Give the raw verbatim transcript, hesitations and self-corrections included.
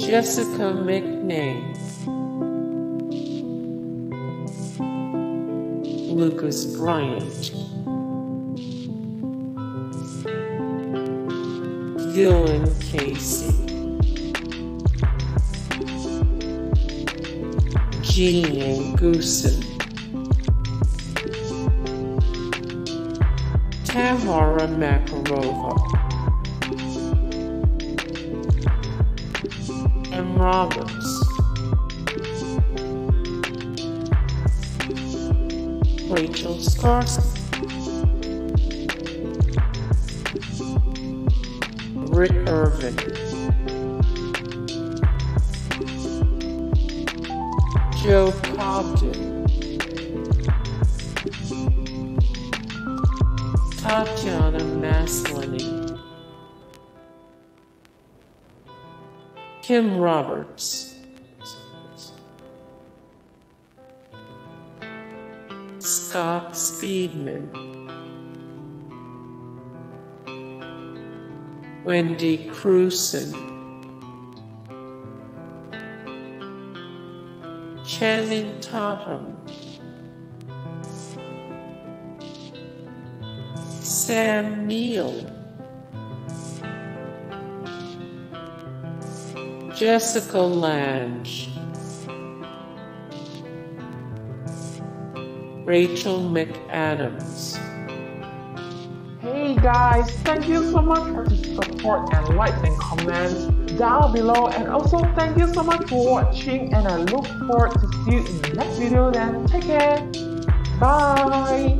Jessica McNamee, Lucas Bryant, Dillon Casey, Jeananne Goossen, Tamara Makarova, Kim Roberts, Rachel Skarsten, Britt Irvin, Joe Cobden, Tatiana Maslany, Kim Roberts, Scott Speedman, Wendy Crewson, Channing Tatum, Sam Neill, Jessica Lange, Rachel McAdams. Hey guys, thank you so much for the support and likes and comments down below, and also thank you so much for watching, and I look forward to see you in the next video then. Take care, bye!